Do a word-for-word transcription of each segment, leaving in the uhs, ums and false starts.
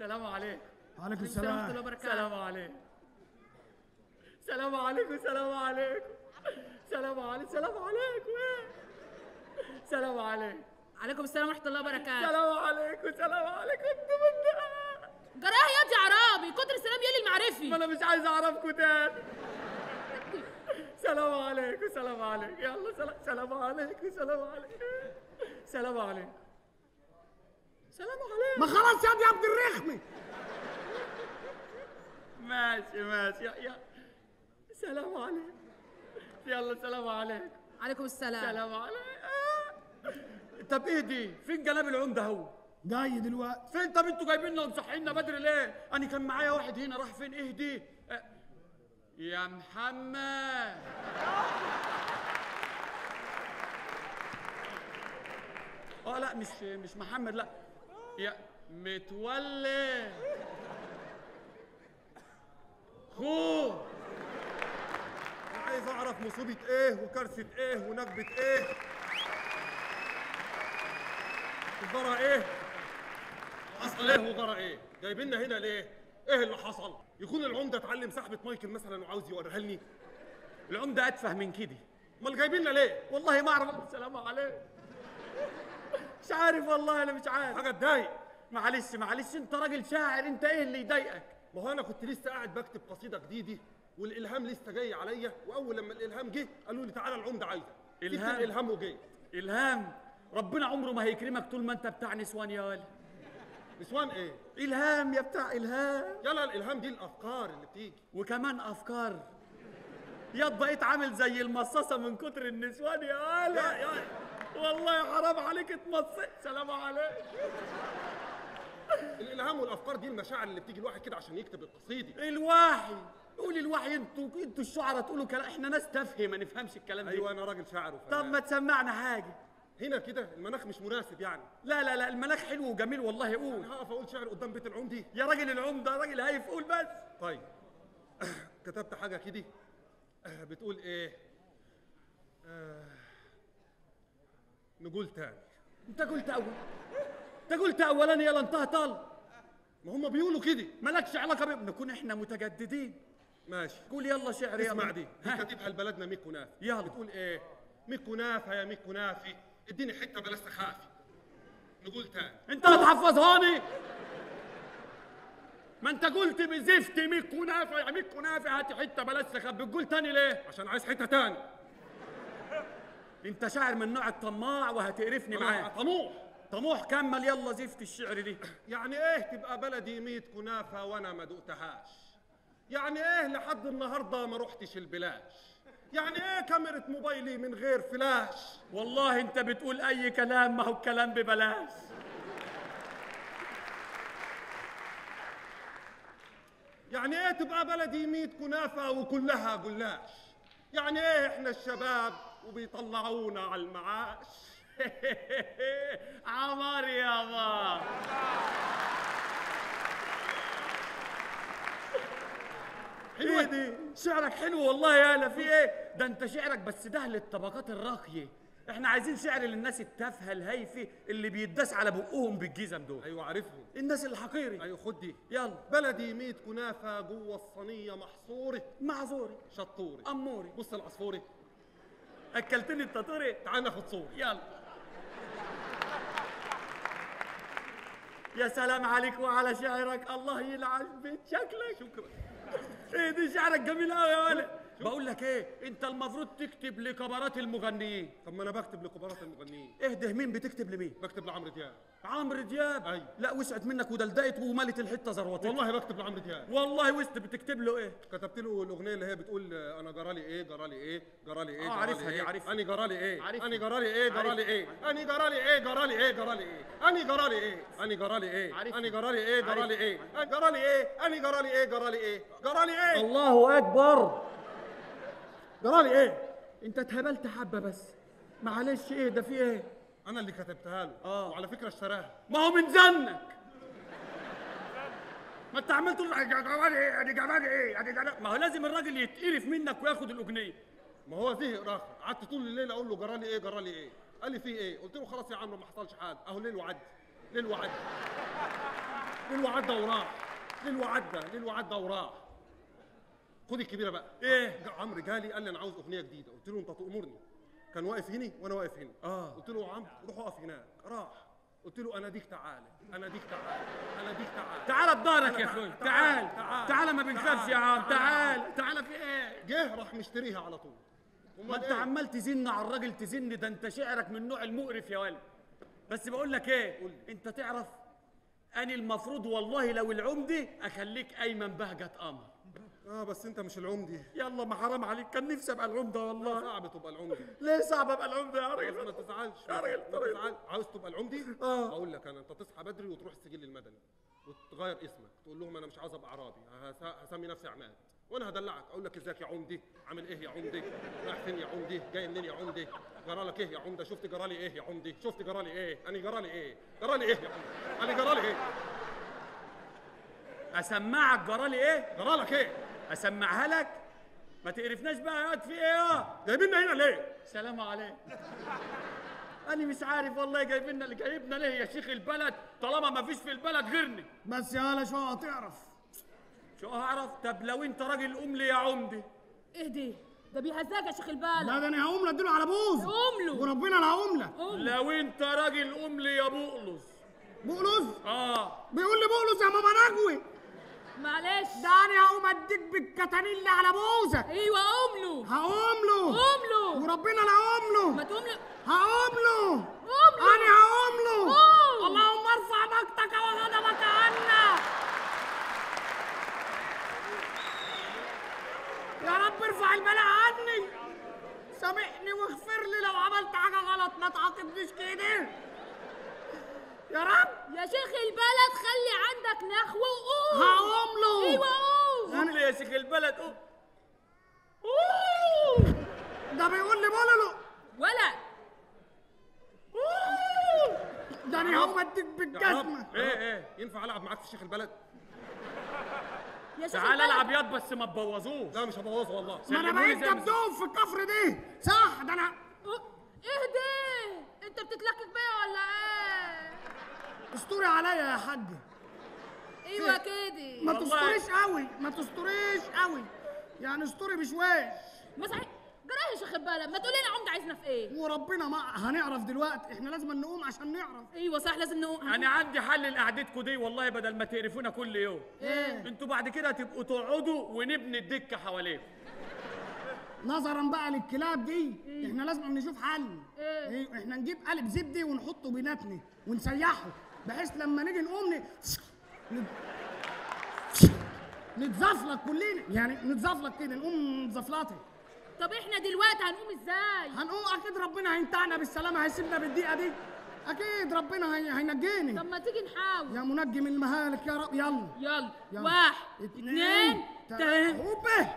السلام عليكم. وعليكم السلام ورحمة الله وبركاته. السلام عليكم. السلام عليكم. السلام عليكم. السلام عليكم. السلام عليكم. السلام عليكم. عليكم السلام ورحمة الله وبركاته. السلام عليكم. السلام عليكم. جراح ياض يا عرابي، كتر السلام يلي المعرفي. ما أنا مش عايز أعرفكوا تاني. السلام عليكم. السلام عليكم. يلا سلام. السلام عليكم. السلام عليكم. السلام عليكم. السلام عليكم. ما خلاص ياض يا عبد الرخمي. ماشي ماشي يا يا السلام عليكم. يلا السلام عليكم. عليكم السلام. السلام عليكم. طب ايه دي؟ فين جلاب العم ده هو؟ جاي دلوقتي. فين؟ طب انتوا جايبيننا ومصحينا بدري ليه؟ انا كان معايا واحد هنا راح فين؟ ايه دي؟ أه. يا محمد. اه لا مش مش محمد، لا يا متولي. خوه عايز اعرف مصيبه ايه وكارثه ايه ونكبه ايه وضرر ايه؟ حصل ايه وضرر ايه؟ جايبيننا هنا ليه؟ ايه اللي حصل؟ يكون العمده اتعلم سحبه مايكل مثلا وعاوز يوريها لي؟ العمده اتفه من كده، امال جايبيننا ليه؟ والله ما اعرف. السلام عليكم. مش عارف والله، انا مش عارف حاجه. تضايق؟ معلش معلش، انت راجل شاعر، انت ايه اللي يضايقك؟ ما هو انا كنت لسه قاعد بكتب قصيده جديده والالهام لسه جاي عليا، واول لما الالهام جه قالوا لي تعالى العمده عايزك. الهام؟ الالهام وجاي الهام. ربنا عمره ما هيكرمك طول ما انت بتاع نسوان يا ولد. نسوان ايه؟ الهام يا بتاع الهام. يلا الالهام دي الافكار اللي بتيجي، وكمان افكار ياض بقيت عامل زي المصاصه من كتر النسوان يا ولد. والله حرام عليك اتمصيت. سلام عليك. الالهام والافكار دي المشاعر اللي بتيجي الواحد كده عشان يكتب القصيده. الوحي. قول الوحي. انتوا انتوا الشعراء تقولوا كلام، احنا ناس تافهه ما نفهمش الكلام ده. ايوه انا راجل شاعر وفنان. طب ما تسمعنا حاجه. هنا كده المناخ مش مناسب يعني. لا لا لا المناخ حلو وجميل والله. قول. انا هقف اقول شعر قدام بيت العمدي يا راجل؟ العمده راجل هايف، قول بس. طيب كتبت حاجه كده بتقول ايه؟ آه... نقول تاني. انت قلت اول، انت قلت اولاني يلا انتهى طال. ما هم بيقولوا كده. مالكش علاقه بيهم، نكون احنا متجددين. ماشي قول يلا شعر. يلا اسمع دي، دي كاتبها لبلدنا ميكو نافي. يلا بتقول ايه؟ ميكو نافي يا ميكو نافي اديني حته بلا سخافي. نقول تاني. انت هتحفظهاني؟ ما انت قلت بزفت ميكو نافي يا ميكو نافي هاتي حته بلا سخاف، بتقول تاني ليه؟ عشان عايز حته تاني. انت شاعر من نوع الطماع وهتقرفني معاك. طموح طموح. كمل يلا زفت الشعر دي. يعني ايه تبقى بلدي ميت كنافه وانا ما دقتهاش؟ يعني ايه لحد النهارده ما روحتش البلاش؟ يعني ايه كاميرا موبايلي من غير فلاش؟ والله انت بتقول اي كلام، ما هو الكلام ببلاش. يعني ايه تبقى بلدي ميت كنافه وكلها جلاش؟ يعني ايه احنا الشباب وبيطلعونا على المعاش؟ عمر يا با. حلوة دي. شعرك حلو والله يالا. في ايه؟ ده انت شعرك بس ده للطبقات الراقية، احنا عايزين شعر للناس التافهة الهايفة اللي بيتداس على بقهم بالجزم دول. ايوه عارفهم، الناس الحقيري. ايوه خد دي. يلا بلدي ميت كنافة جوه الصينية محصورة. معذورة شطورة أموري. بص العصفورة أكلتني التطورة. تعال ناخد صورة. يلا. يا سلام عليك وعلى شعرك، الله يلعن بيت شكلك. شكرا. ايه دي شعرك جميل قوي يا ولد. بقول لك ايه، انت المفروض تكتب لكبارات المغنيين. طب ما انا بكتب لكبارات المغنيين. ايه ده؟ مين بتكتب لمين؟ بكتب لعمرو دياب. عمرو دياب؟ ايوه. لا وسعت منك ودلدقت ومالت الحته ذروتك. والله بكتب لعمرو دياب. والله وسعت. بتكتب له ايه؟ كتبت له الاغنيه اللي هي بتقول انا جرالي ايه جرالي ايه جرالي ايه. اه عارفها دي، عارفها. انا جرالي ايه انا جرالي ايه جرالي ايه انا جرالي ايه جرالي ايه جرالي ايه انا جرالي ايه انا جرالي ايه انا جرالي ايه جرالي ايه جرالي ايه انا جرالي ايه جرالي ايه جرالي ايه. الله اكبر. جرالي ايه؟ انت اتهبلت حبه بس معلش. ايه ده؟ في ايه؟ انا اللي كتبتها له. اه وعلى فكره اشتراها. ما هو من زنك. ما انت عمال تقول جرالي ايه ادي جرالي ايه ادي جرالي. ما هو لازم الراجل يتقرف منك وياخد الاغنيه. ما هو زهق راخر. قعدت طول الليل اقول له جرالي ايه جرالي ايه. قال لي في ايه؟ قلت له خلاص يا عمرو ما حصلش حاجه اهو. ليل وعدي ليل وعدي. للوعدة وراح، للوعدة للوعدة وراح. خد الكبيرة بقى. ايه؟ عمرو جالي قال لي انا عاوز اغنية جديدة، قلت له انت تأمرني. كان واقف هنا وانا واقف هنا. اه قلت له يا عمرو روح اقف هناك، راح. قلت له اناديك تعالى، اناديك تعالى، اناديك تعالى. تعالى بضهرك يا اخويا، تعال تعال ما بنخافش يا عم، تعال تعال في ايه؟ جه راح مشتريها على طول. ما انت عمال تزن على الراجل تزن، ده انت شعرك من النوع المقرف يا ولد. بس بقول لك ايه؟ قول. انت تعرف أنا المفروض والله لو العمدي أخليك أيمن بهجة قمر. آه بس أنت مش العمدي. يلا ما حرام عليك، كان نفسي أبقى العمدة والله. صعب تبقى العمدي. ليه صعب أبقى العمدة يا راجل؟ ما تزعلش يا راجل، ما تزعلش. عاوز تبقى العمدي؟ آه أقول لك أنا، أنت تصحى بدري وتروح السجل المدني وتغير اسمك، تقول لهم أنا مش عاوز أبقى أعرابي، هسمي نفسي عماد، وأنا هدلعك، أقول لك إزيك يا عمدي؟ عامل إيه يا عمدي؟ رايح فين يا عمدي؟ جاي منين يا عمدي؟ جرالك إيه يا عمدة؟ شفت جرالي إيه يا عمدي؟ شفت جرالي إيه؟ أنا جرالي إيه؟ جرالي إيه يا عمدي؟ أنا جرالي إيه؟ أسمعك جرالي إيه؟ جرالك إيه؟ أسمعها لك؟ ما تقرفناش بقى يا واد، في إيه يا؟ جايبيننا هنا ليه؟ سلام عليك. أنا مش عارف والله جايبيننا اللي جايبنا ليه يا شيخ البلد، طالما ما فيش في البلد غيرني. بس يالا شو هتعرف؟ شو هعرف؟ طب لو انت راجل قوم لي يا عمدي. ايه دي؟ ده بيهزاك يا شيخ البلد. لا ده انا هقوم له، اديله على بوزه. قوم له. وربنا انا هقوم له. لو انت راجل قوم لي يا بقلص. بقلص؟ اه. بيقول لي بقلص يا ماما نجوي. معلش. ده انا هقوم اديك بالكتانيلة على بوزك. ايوه قوم له. هقوم له. قوم له. وربنا انا هقوم له. ما تقوم له. هقوم له. قوم له. انا هقوم له. قوم. اللهم ارفع مجدك وغضبك عنا. يا رب ارفع البلاء عني، سامحني واغفر لي لو عملت حاجه غلط، ما تعاقبنيش كده يا رب يا شيخ البلد. خلي عندك نخوه وقوم. هقوم له. ايوه قوم. قول لي يا شيخ البلد قوم. ده بيقول لي بولولو ولا ده انا هقوم اديك بالجزمه. ايه ايه ينفع العب معاك في شيخ البلد؟ تعال العب ياض بس ما تبوظوش. لا مش هبوظه والله، ما انا بقيت جبدوب في الكفر دي صح. ده انا اهدي، انت بتتلكك بيا ولا ايه؟ استوري عليا يا حاج. ايوه كده، ما تستوريش قوي، ما تستوريش قوي يعني، استوري بشويش. ما صحيح جرايه يا شيخ البلد، ما تقول لنا عمده عايزنا في ايه وربنا ما هنعرف دلوقتي. احنا لازم نقوم عشان نعرف. ايوه صح لازم نقوم. انا عندي حل لقعدتكم دي والله، بدل ما تقرفونا كل يوم. ايه؟ انتوا بعد كده تبقوا تقعدوا ونبني الدكه حواليكم. نظرا بقى للكلاب دي إيه؟ احنا لازم نشوف حل. ايه؟ ايه؟ احنا نجيب قالب زبدي ونحطه بيناتنا ونسيحه، بحيث لما نيجي نقوم ن... نب... نتزفلط كلنا يعني، نتزفلط كده نقوم متزفلطين. طب احنا دلوقتي هنقوم ازاي؟ هنقوم اكيد ربنا هينتعنا بالسلامه، هيسيبنا بالدقيقه دي اكيد، ربنا هي... هينجيني. طب ما تيجي نحاول يا منجم المهالك يا رب. يلا يلا, يلا. واحد اثنين تلاته.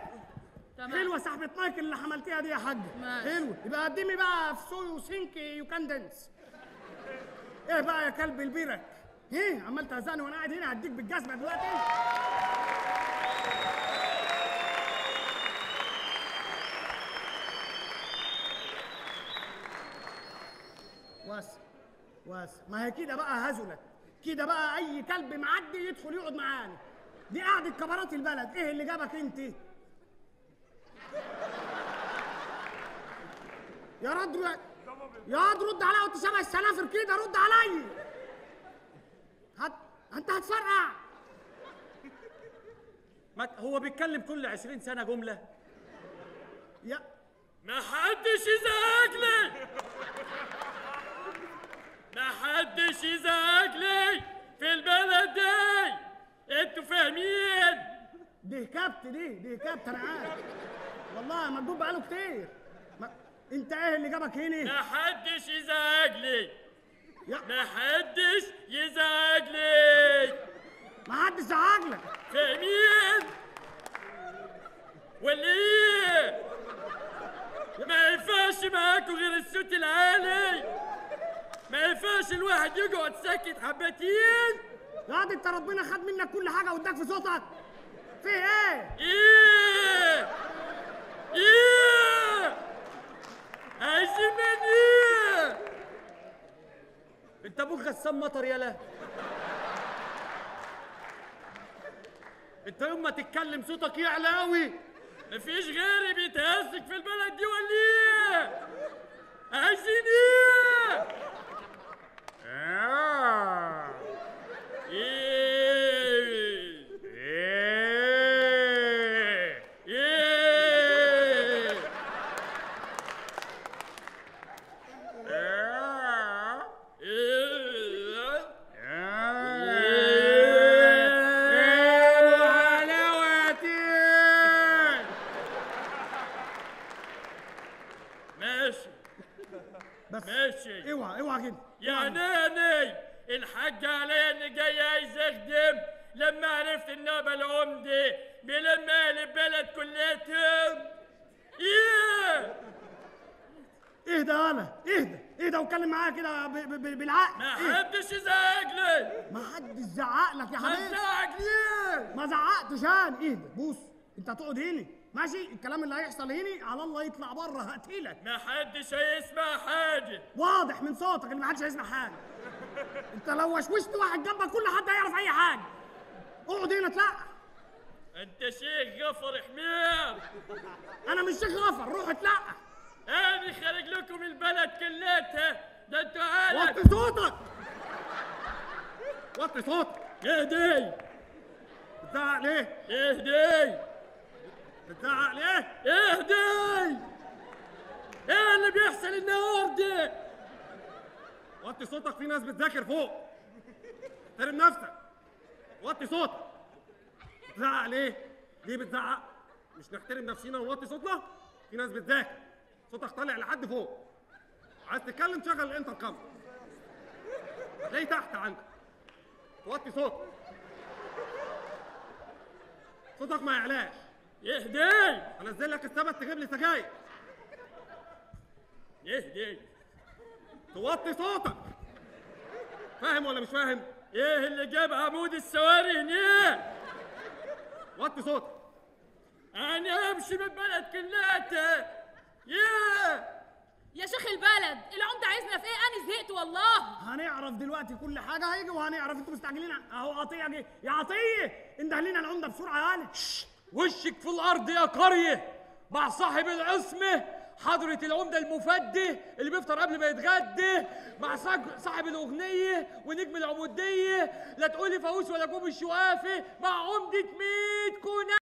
حلوه سحبه مايك اللي حملتيها دي يا حاج، حلوه. يبقى قدمي بقى في سويو سينك يو كان دانس. ايه بقى يا كلب البيرك؟ ايه عمال تهزقني وانا قاعد هنا؟ هديك بالجزمه دلوقتي. واس واس ما هي كده بقى هزلت كده بقى، اي كلب معدي يدخل يقعد معانا. دي قعده كبارات البلد. ايه اللي جابك انت يا رد؟ يا رد رد عليا، وانت شبه السنافر كده رد عليا. هت... انت هتفرقع. هو بيتكلم كل عشرين سنه جمله يا ما حدش يزعجني، محدش يزعج لي في البلد دي، انتوا فاهمين؟ دي كابت دي دي كابت انا عارف والله، مجدوب بقاله كتير. ما... انت ايه اللي جابك هنا؟ محدش يزعج لي، محدش يزعج لي، محدش زعج لك، فاهمين؟ ولا ايه؟ ما ينفعش معاكوا غير الصوت العالي، ما ينفعش الواحد يقعد ساكت حبتين. ياض انت ربنا خد منك كل حاجه واداك في صوتك. فيه ايه؟ ايه؟ ايه؟ عايزين من ايه؟ انت ابوك غسان مطر يالا. انت يوم ما تتكلم صوتك يعلى قوي. مفيش غيري بيتهزك في البلد دي ولا ايه؟ عايزين ايه؟ اه ايه ايه ايه اه ايه اه ماشي ماشي اوعى اوعى كده يعني انا الحاجة عليا اني جاي عايز اخدم. لما عرفت النوبة العمدة بلم اهل البلد كلياتهم. ايه اهدى انا اهدى اهدى واتكلم معايا كده بالعقل. ما حدش يزعق لي. ما حدش زعق لك يا حبيبي. هتزعق ليه؟ ما زعقتش انا. اهدى بص انت هتقعد هنا ماشي. الكلام اللي هيحصل هنا على الله يطلع بره هقتلك. ما حدش هيسمع حاجة. واضح من صوتك ان ما حدش هيسمع حاجة. انت لو وشوشت واحد جنبك كل حد هيعرف اي حاجه. اقعد هنا اتلقى. انت شيخ غفر حمير. انا مش شيخ غفر. روح اتلقى. انا خارج لكم البلد كلتها. ده انتوا عالم. وطي صوتك وطي صوتك. اهدي. بتزعق ليه؟ اهدي. بتزعق ليه؟ اهدي. ايه اللي بيحصل النهارده؟ وطي صوتك في ناس بتذاكر فوق. احترم نفسك. وطي صوتك. بتزعق ليه؟ ليه بتزعق؟ مش نحترم نفسينا ونوطي صوتنا؟ في ناس بتذاكر. صوتك طالع لحد فوق. عايز تتكلم شغل الانتر كام. هتلاقيه تحت عندك. وطي صوتك. صوتك ما يعلاش. يهدي. هنزل لك السبت تجيب لي سجاير. يهدي. توطي صوتك. فاهم ولا مش فاهم؟ ايه اللي جاب عمود السواري هنا؟ وطي صوتك. انا امشي من البلد كلها. ياه يا شيخ البلد العمده عايزنا في ايه؟ انا زهقت والله. هنعرف دلوقتي كل حاجه. هيجي وهنعرف. انتوا مستعجلين اهو. عطيه جه يا عطيه. اندهلينا العمده بسرعه يا هاني. وشك في الارض يا قريه مع صاحب العصمه حضرة العمدة المفدي اللي بيفطر قبل ما يتغدى مع صاحب الأغنية ونجم العمودية. لا تقولي فاووس ولا جوب الشوافي مع عمدة ميت كونان.